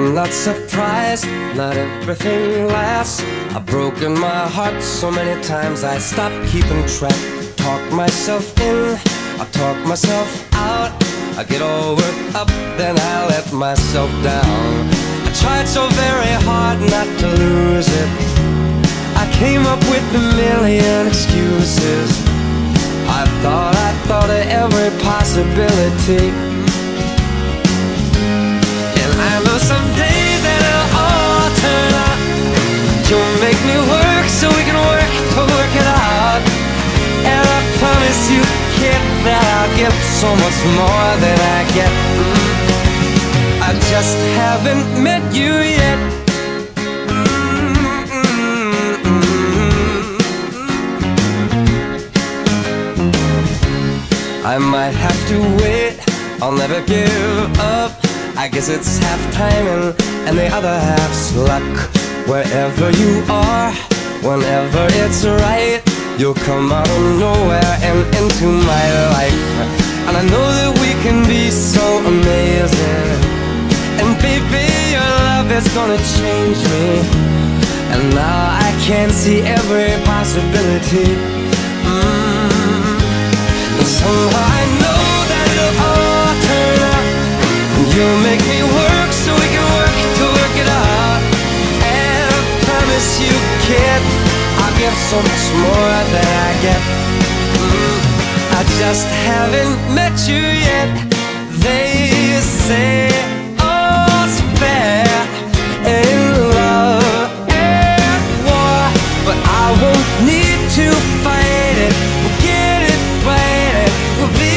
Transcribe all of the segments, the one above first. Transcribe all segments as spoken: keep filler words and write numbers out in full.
I'm not surprised, not everything lasts. I've broken my heart so many times I stopped keeping track. Talk myself in, I talk myself out. I get all worked up, then I let myself down. I tried so very hard not to lose it. I came up with a million excuses. I thought, I thought of every possibility. And I know someday that it'll all turn out. You'll make me work so we can work to work it out. And I promise you, kid, that I'll get so much more than I get. I just haven't met you yet. I might have to wait, I'll never give up. I guess it's half timing and the other half's luck. Wherever you are, whenever it's right, you'll come out of nowhere and into my life. And I know that we can be so amazing. And baby, your love is gonna change me. And now I can see every possibility. mm. And somehow I know that it'll all turn out. And you'll make me work so we can work to work it out. And I promise you, kid, I'll give so much more than I get. mm. I just haven't met you yet. They say all's fair in love and war, but I won't need to fight it. We'll get it right, it will be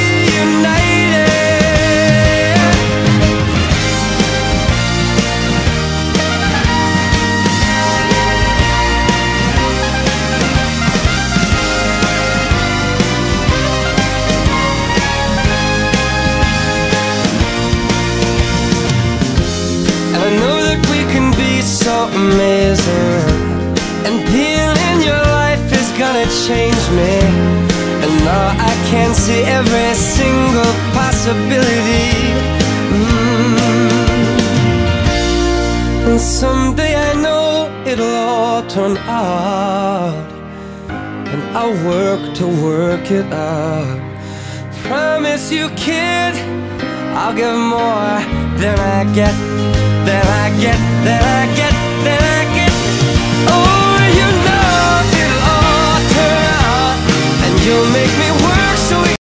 so amazing. And being in your life is gonna change me. And now I can see every single possibility. mm. And someday I know it'll all turn out. And I'll work to work it out. Promise you, kid, I'll give more than I get. Then I get, then I get, then I